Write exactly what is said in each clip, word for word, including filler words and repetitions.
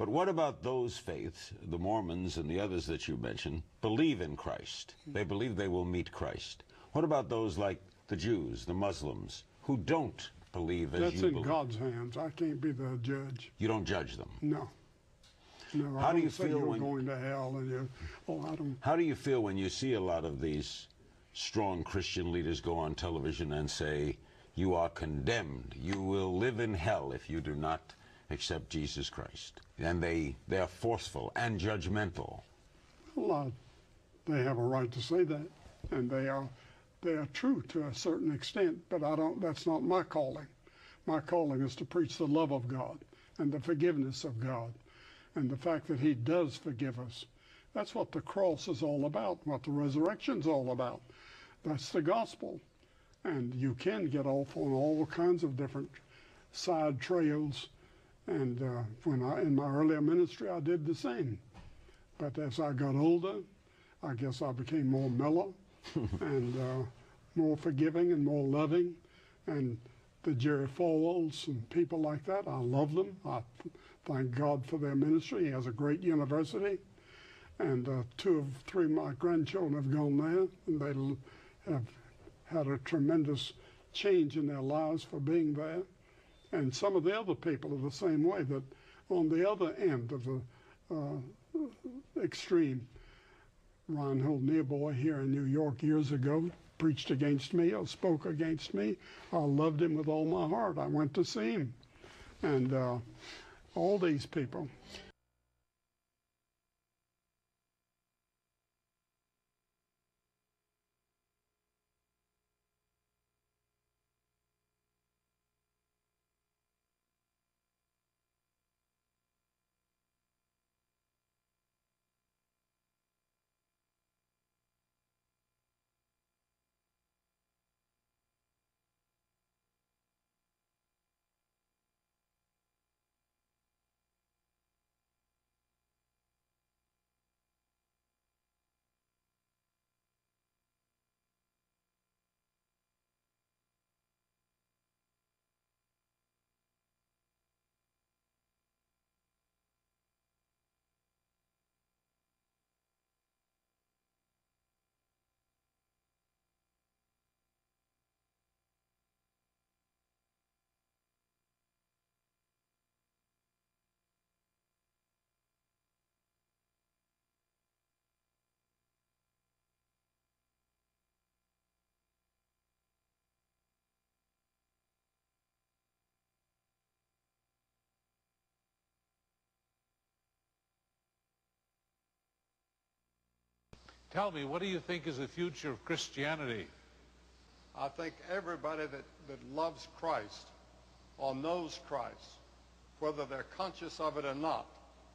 But what about those faiths, the Mormons and the others that you mentioned, believe in Christ? They believe they will meet Christ. What about those like the Jews, the Muslims, who don't believe as you believe? That's in God's hands. I can't be the judge. You don't judge them? No. No, how do you feel when you're going to hell and you're, oh, I don't. How do you feel when you see a lot of these strong Christian leaders go on television and say, you are condemned, you will live in hell if you do not accept Jesus Christ? And they, they are forceful and judgmental. Well, uh, they have a right to say that, and they are, they are true to a certain extent, but I don't, that's not my calling. My calling is to preach the love of God and the forgiveness of God, and the fact that he does forgive us. That's what the cross is all about, what the resurrection's all about. That's the gospel. And you can get off on all kinds of different side trails. And uh, when I, in my earlier ministry, I did the same. But as I got older, I guess I became more mellow and uh, more forgiving and more loving. And the Jerry Falwells and people like that, I love them. I thank God for their ministry. He has a great university. And uh, two of three of my grandchildren have gone there. And they have had a tremendous change in their lives for being there. And some of the other people are the same way, that on the other end of the uh, extreme. Reinhold Niebuhr here in New York years ago preached against me or spoke against me. I loved him with all my heart. I went to see him. And uh, all these people. Tell me, what do you think is the future of Christianity? I think everybody that, that loves Christ or knows Christ, whether they're conscious of it or not,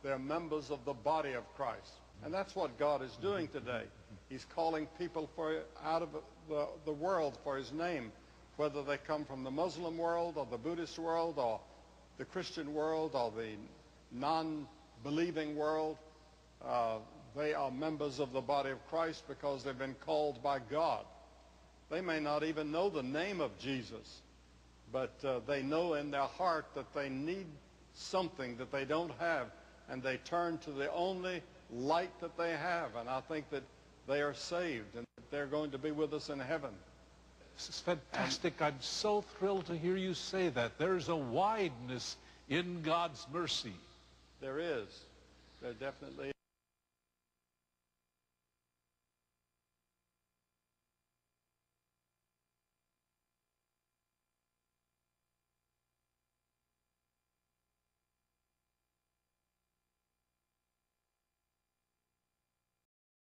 they're members of the body of Christ. And that's what God is doing today. He's calling people for, out of the, the world for his name, whether they come from the Muslim world or the Buddhist world or the Christian world or the non-believing world. Uh, They are members of the body of Christ because they've been called by God. They may not even know the name of Jesus, but uh, they know in their heart that they need something that they don't have, and they turn to the only light that they have. And I think that they are saved and that they're going to be with us in heaven. This is fantastic. And I'm so thrilled to hear you say that. There's a wideness in God's mercy. There is. There definitely is.